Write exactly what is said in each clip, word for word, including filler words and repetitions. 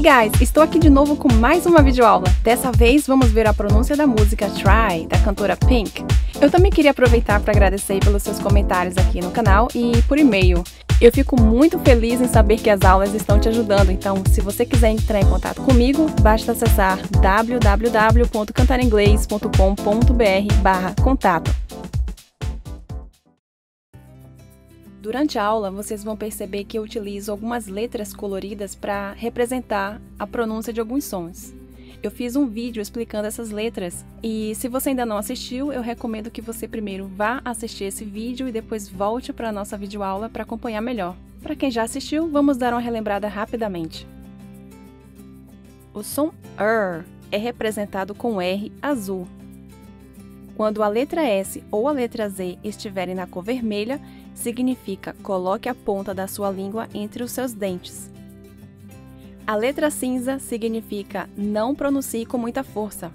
Hey guys, estou aqui de novo com mais uma videoaula. Dessa vez vamos ver a pronúncia da música Try, da cantora Pink. Eu também queria aproveitar para agradecer pelos seus comentários aqui no canal e por e-mail. Eu fico muito feliz em saber que as aulas estão te ajudando, então se você quiser entrar em contato comigo, basta acessar w w w ponto cantaringlês ponto com ponto b r barra contato. Durante a aula, vocês vão perceber que eu utilizo algumas letras coloridas para representar a pronúncia de alguns sons. Eu fiz um vídeo explicando essas letras e, se você ainda não assistiu, eu recomendo que você primeiro vá assistir esse vídeo e depois volte para a nossa videoaula para acompanhar melhor. Para quem já assistiu, vamos dar uma relembrada rapidamente. O som R é representado com R azul. Quando a letra S ou a letra Z estiverem na cor vermelha, significa coloque a ponta da sua língua entre os seus dentes. A letra cinza significa não pronuncie com muita força.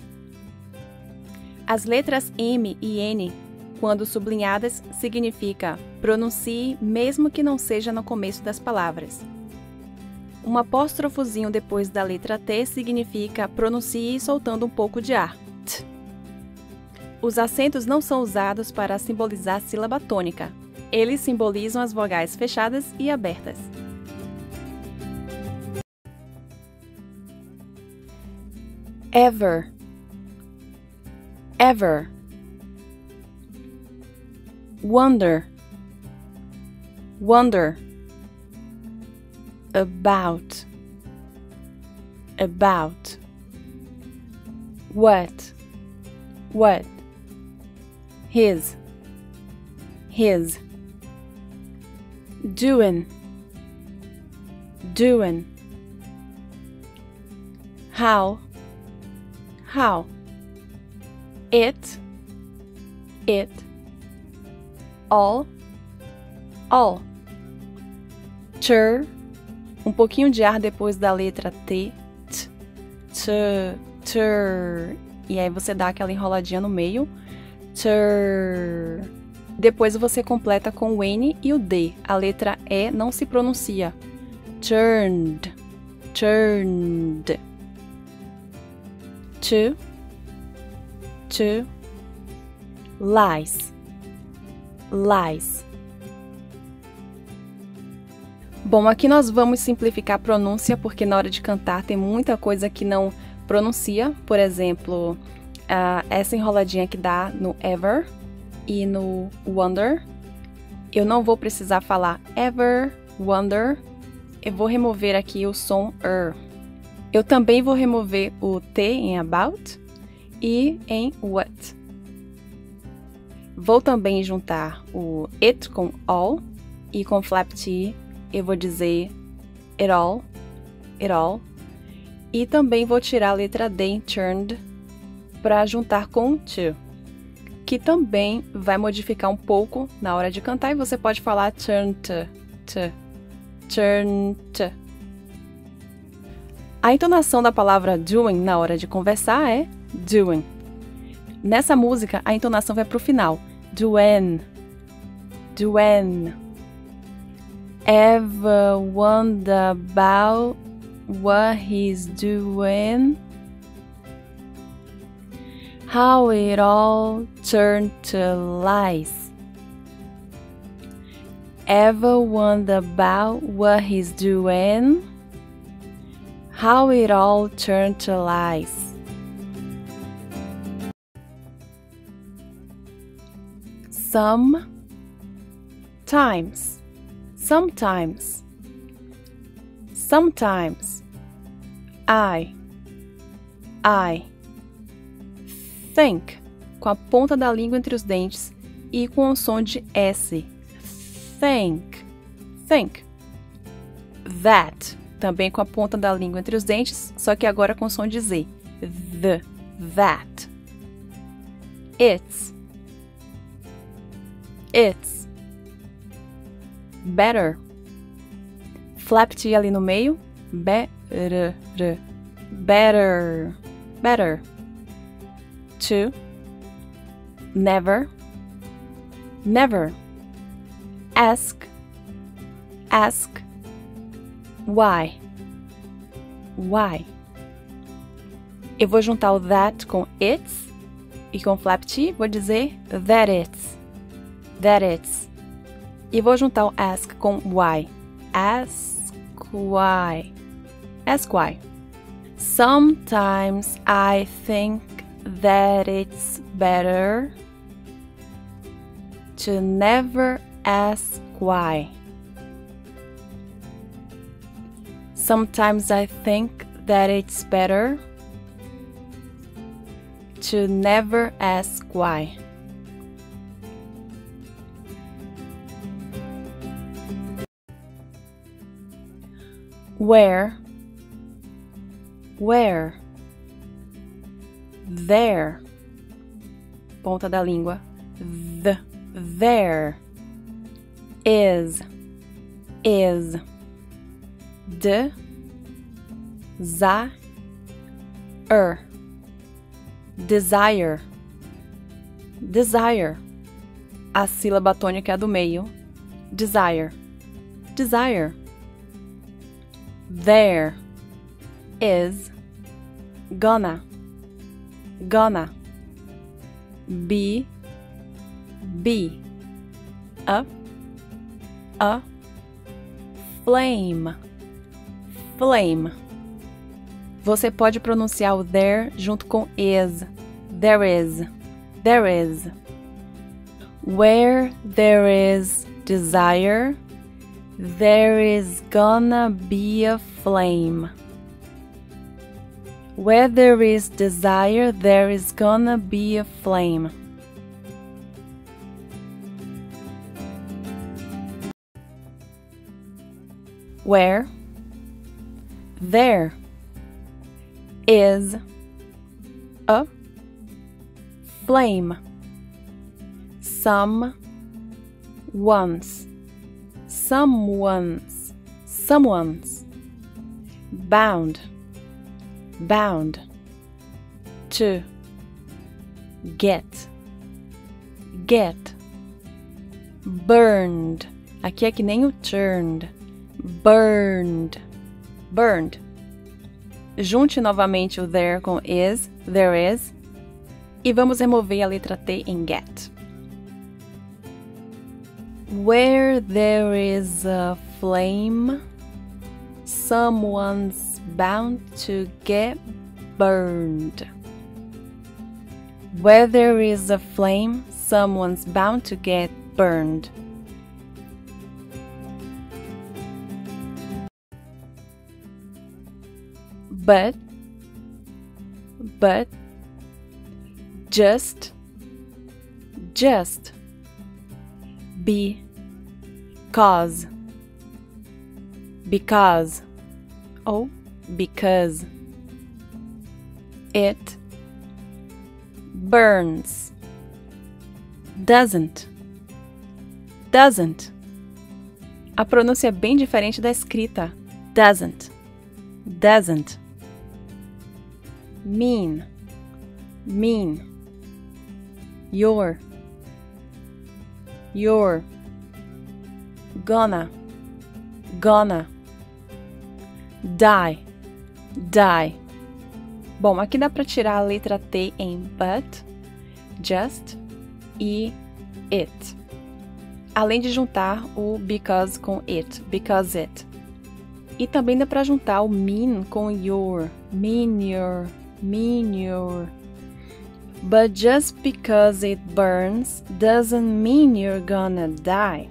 As letras M e N, quando sublinhadas, significa pronuncie mesmo que não seja no começo das palavras. Um apóstrofozinho depois da letra T significa pronuncie soltando um pouco de ar. Os acentos não são usados para simbolizar a sílaba tônica. Eles simbolizam as vogais fechadas e abertas. Ever. Ever. Wonder. Wonder. About. About. What. What. His, his. Doing, doing. How, how. It, it. All, all. Chur, um pouquinho de ar depois da letra T. T, t, t. E aí você dá aquela enroladinha no meio. Tur. Depois você completa com o N e o D. A letra E não se pronuncia. Turned. Turned. To. To. Lies. Lies. Bom, aqui nós vamos simplificar a pronúncia, porque na hora de cantar tem muita coisa que não pronuncia. Por exemplo, Uh, essa enroladinha que dá no ever e no wonder. Eu não vou precisar falar ever, wonder. Eu vou remover aqui o som er. Eu também vou remover o T em about e em what. Vou também juntar o it com all e com flap T eu vou dizer it all, it all. E também vou tirar a letra D em turned para juntar com to, que também vai modificar um pouco na hora de cantar e você pode falar turn to, to, turn to. A entonação da palavra doing na hora de conversar é doing. Nessa música, a entonação vai para o final. Doing, doing. Ever wonder about what he's doing? How it all turned to lies. Ever wonder about what he's doing? How it all turned to lies. Some times. Sometimes. Sometimes. I. I. Think, com a ponta da língua entre os dentes e com o som de S. Think, think. That, também com a ponta da língua entre os dentes, só que agora com o som de Z. The, that. It's, it's. Better. Flap T ali no meio. Better, better, better. To, never, never. Ask, ask. Why, why. Eu vou juntar o that com its e com flap T vou dizer that it's, that it's. E vou juntar o ask com why, ask why, ask why. Sometimes I think that it's better to never ask why. Sometimes I think that it's better to never ask why. Where, where, there, ponta da língua, the, there, is, is, de, za, er, desire, desire, a sílaba tônica é a do meio, desire, desire. There is gonna, gonna, be, be, a, a, flame, flame. Você pode pronunciar o there junto com is, there is, there is. Where there is desire, there is gonna be a flame. Where there is desire, there is gonna be a flame. Where, there, is a flame. Some, ones, someone's, someone's. Bound, bound. To, get, get. Burned, aqui é que nem o turned. Burned, burned. Junte novamente o there com is, there is. E vamos remover a letra T em get. Where there is a flame, someone's bound to get burned. Where there is a flame, someone's bound to get burned. But, but, just, just, be, cause, because, ou because, it, burns, doesn't, doesn't. A pronúncia é bem diferente da escrita, doesn't, doesn't. Mean, mean. Your, your. Gonna, gonna. Die, die. Bom, aqui dá para tirar a letra T em but, just e it. Além de juntar o because com it, because it. E também dá para juntar o mean com your, mean your. Mean your. But just because it burns doesn't mean you're gonna die.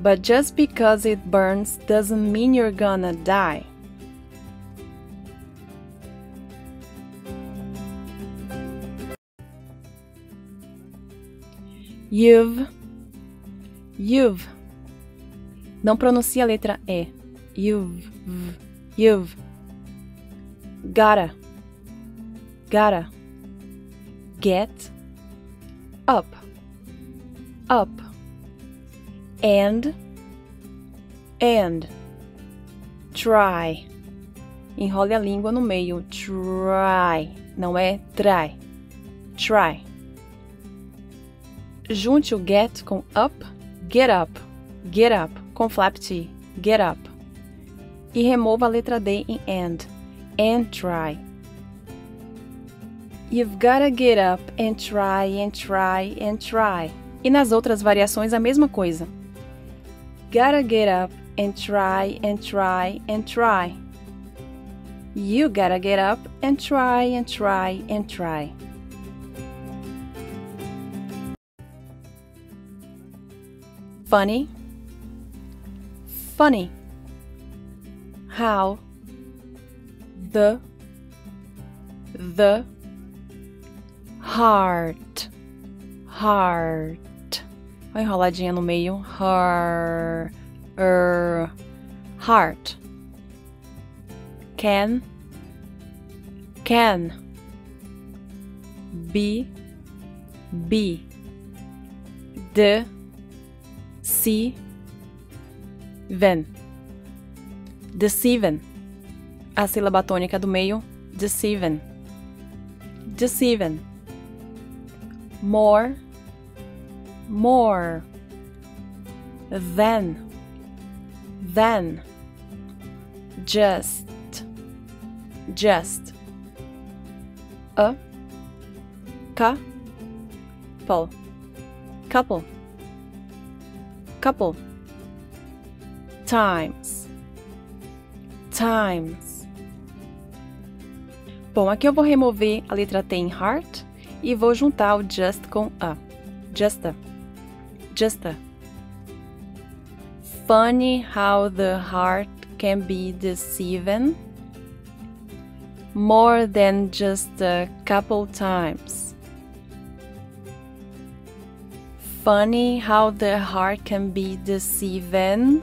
But just because it burns doesn't mean you're gonna die. You've, you've. Não pronuncia a letra E. You've, you've. Gotta, gotta. Get, up, up. And, and. Try. Enrole a língua no meio. Try. Não é try. Try. Junte o get com up. Get up, get up. Com flap T. Get up. e remova a letra D em and. And try. You've gotta get up and try and try and try. E nas outras variações a mesma coisa. Gotta get up and try and try and try. You gotta get up and try and try and try. Funny, funny. How, the, the. Heart, heart. Uma enroladinha no meio. Her, er, heart. Can, can. Be, be. De, si, ven. Deceiven. A sílaba tônica do meio. Deceiven. Deceiven. More, more. Than, than. Just, just. A, ca, pol, couple, couple. Times, times. Bom, aqui eu vou remover a letra T em heart e vou juntar o just com a. Just a. Just a. Funny how the heart can be deceiving. More than just a couple times. Funny how the heart can be deceiving.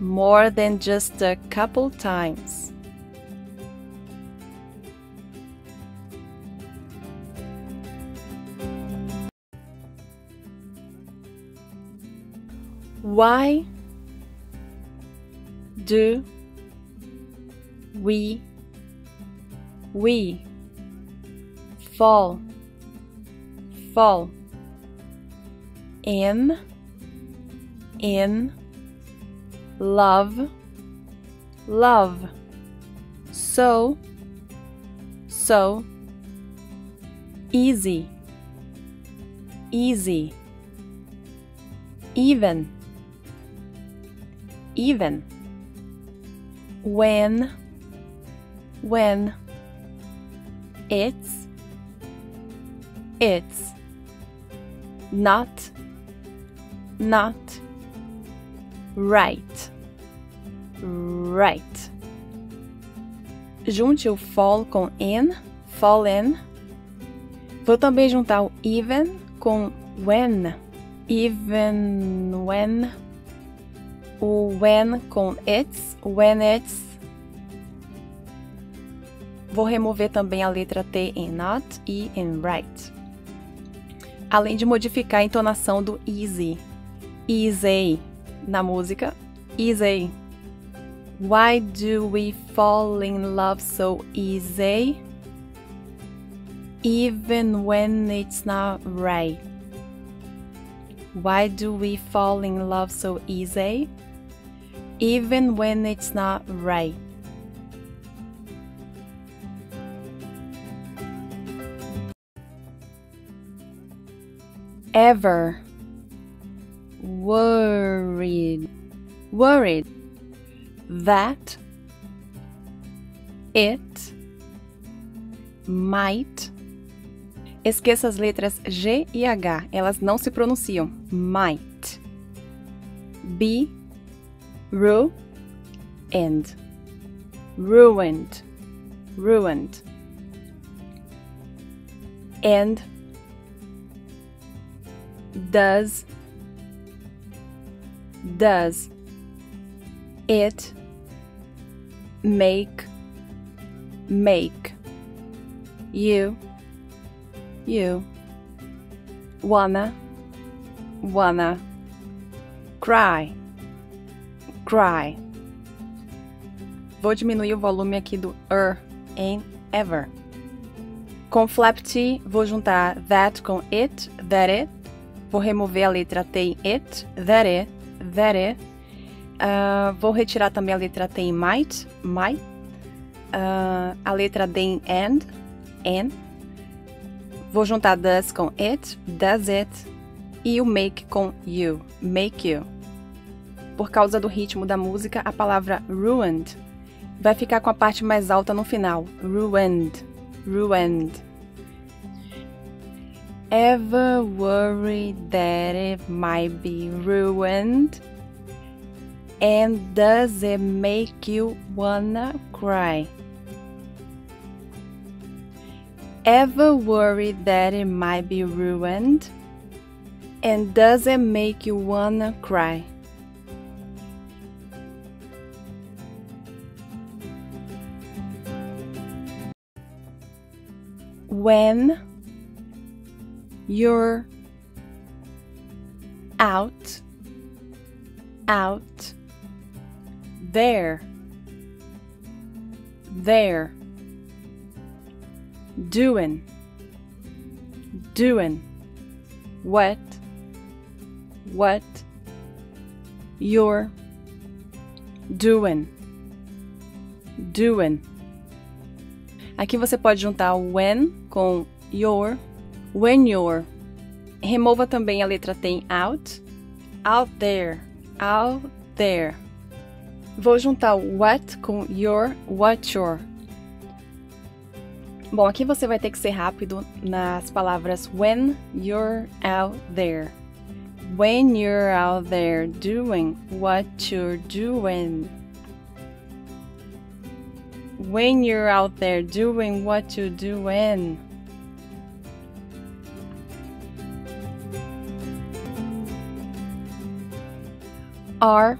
More than just a couple times. Why do we, we fall, fall in, in, love, love, so, so, easy, easy, even, even. When, when. It's, it's. Not, not. Right, right. Junte o fall com in, fall in. Vou também juntar o even com when, even when. O when com it's, when it's. Vou remover também a letra T em not e em right. Além de modificar a entonação do easy. Easy na música. Easy. Why do we fall in love so easy? Even when it's not right. Why do we fall in love so easy? Even when it's not right. Ever. Worried. Worried. That. It. Might. Esqueça as letras G e H. Elas não se pronunciam. Might. Be. Ru, and, ruined, ruined. And, does, does. It, make, make. You, you. Wanna, wanna. Cry, cry. Vou diminuir o volume aqui do er em ever. Com flap T, vou juntar that com it, that it. Vou remover a letra T em it, that it, that it. Uh, vou retirar também a letra T em might, might. Uh, a letra D em and, and. Vou juntar does com it, does it. E o make com you, make you. Por causa do ritmo da música, a palavra ruined vai ficar com a parte mais alta no final. Ruined, ruined. Ever worry that it might be ruined? And does it make you wanna cry? Ever worry that it might be ruined? And does it make you wanna cry? When you're out, out there, there, doing, doing, what, what, you're doing, doing. Aqui você pode juntar o when com your, when you're. Remova também a letra T em out, out there, out there. Vou juntar o what com your, what your. Bom, aqui você vai ter que ser rápido nas palavras when you're out there. When you're out there doing what you're doing. When you're out there doing what you're doing. Are,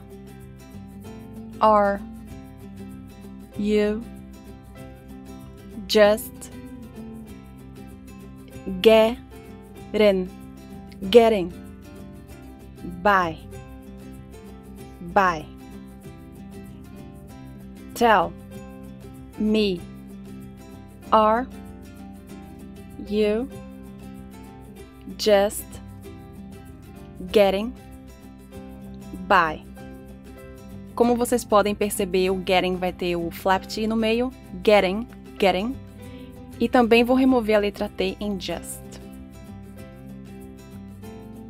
are you just getting, getting by, by? Tell me, are you just getting by? Como vocês podem perceber, o getting vai ter o flap T no meio, getting, getting. E também vou remover a letra T em just.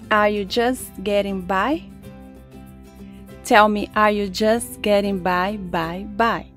Are you just getting by? Tell me, are you just getting by, by, by?